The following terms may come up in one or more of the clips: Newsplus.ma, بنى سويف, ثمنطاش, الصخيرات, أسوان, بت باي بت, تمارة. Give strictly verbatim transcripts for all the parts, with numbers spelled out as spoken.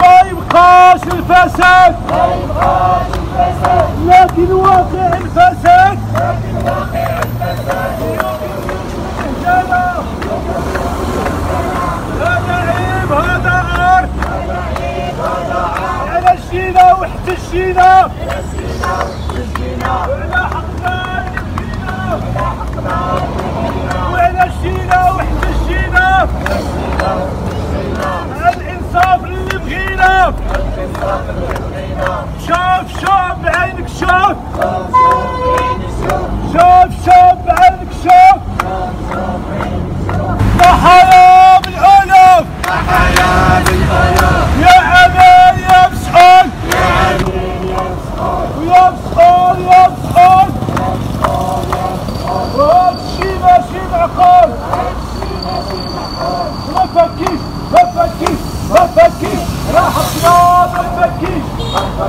ما يبقاش الفساد ما يبقاش الفساد لكن واقع الفساد لكن واقع الفساد هذا عيب هذا عار هذا عيب هذا عار على الشينا وحتى الشينا على الشينا وحتى الشينا وعلى حقنا نبغينا وعلى حقنا نبغينا وعلى الشينا وحتى الشينا الانصاف اللي بغينا شاف شاف بعينك شاف شاف شاف بعينك شاف ضحايا بالالوف ضحايا بالالوف يا عمي يا مسحول يا عمي يا مسحول يا مسحول يا مسحول هادشي ماشي معقول هادشي ماشي معقول ما تفكيش ما تفكيش ما تفكيش راحتنا ما تفكيش ما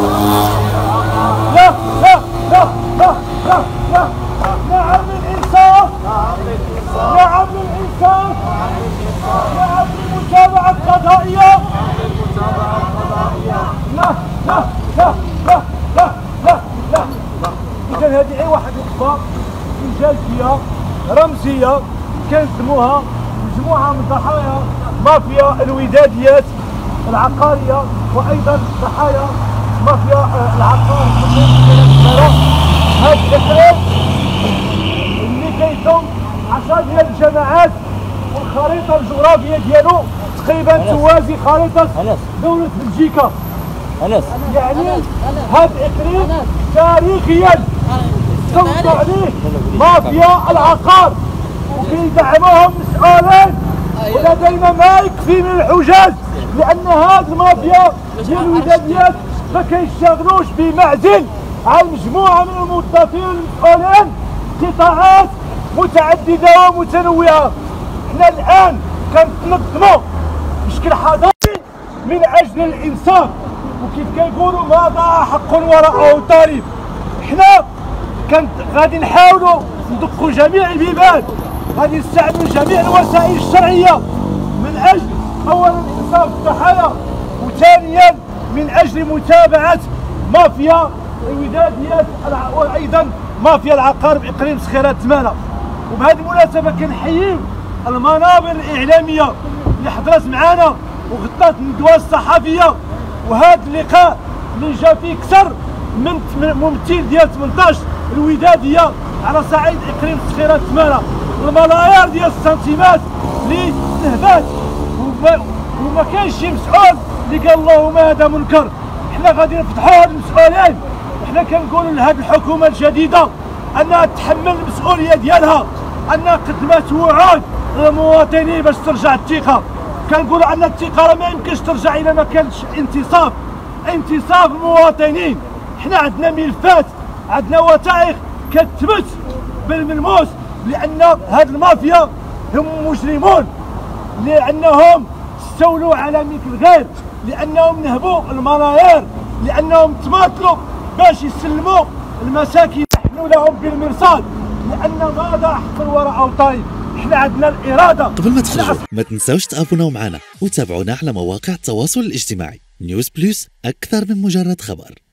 لا لا لا لا لا لا نعم للإنصاف نعم للإنصاف نعم للمتابعة القضائية لا لا لا لا لا لا لا إذا هذه أي واحد الخطاب إنجازية رمزية كنسموها مجموعة من ضحايا مافيا الوداديات العقارية وأيضا ضحايا مافيا العقار هاد الإحرام اللي كيتم عشرة ديال الجماعات والخريطة الجغرافية ديالو تقريبا توازي خريطة دولة بلجيكا يعني هاد الإحرام تاريخيا تنص عليه مافيا العقار وكيدعموهم مسؤولين ولدينا ما يكفي من الحجاج لان هاد المافيا ديال الوداديات ما كيشتغلوش بمعزل عن مجموعه من الموظفين المسؤولين قطاعات متعدده ومتنوعه. حنا الان كنتنظموا بشكل حضاري من اجل الانصاف وكيف كيقولوا ما ضاع حق وراءه طريف. حنا كنت غادي نحاولوا ندقوا جميع البيبان غادي نستعمل جميع الوسائل الشرعيه من اجل اولا انصاف الضحايا وثانيا من اجل متابعه مافيا الوداديات وايضا مافيا العقار باقليم صخيرات تمارة. وبهذه المناسبه كنحيي المنابر الاعلاميه اللي حضرت معنا وغطت الندوه الصحفيه وهذا اللقاء اللي جا فيه اكثر من ممثل ديال ثمنطاش الوداديه على صعيد اقليم صخيرات تمارة. الملايير ديال السنتيمات اللي تنهبات وما كاينش شي مسؤول اللي قال اللهم هذا منكر. حنا غادي نفتحوا هاد المسؤولين وحنا كنقولوا لهاد الحكومه الجديده انها تحمل المسؤوليه ديالها انها قدمت وعود للمواطنين باش ترجع الثقه. كنقولوا ان الثقه راه ما يمكنش ترجع الى ما كانش انتصاف انتصاف المواطنين. حنا عندنا ملفات عندنا وثائق كتثبت بالملموس لأن هاد المافيا هم مجرمون لأنهم استولوا على ملك الغير لأنهم نهبوا المراير لأنهم تماطلوا باش يسلموا المساكن يحملوا لهم بالمرصاد لأن ماذا حق وراء أوطاني. احنا عندنا الإرادة. قبل ما تخرجوا ما تنساوش تابوناو معنا وتابعونا على مواقع التواصل الاجتماعي. نيوز بلس أكثر من مجرد خبر.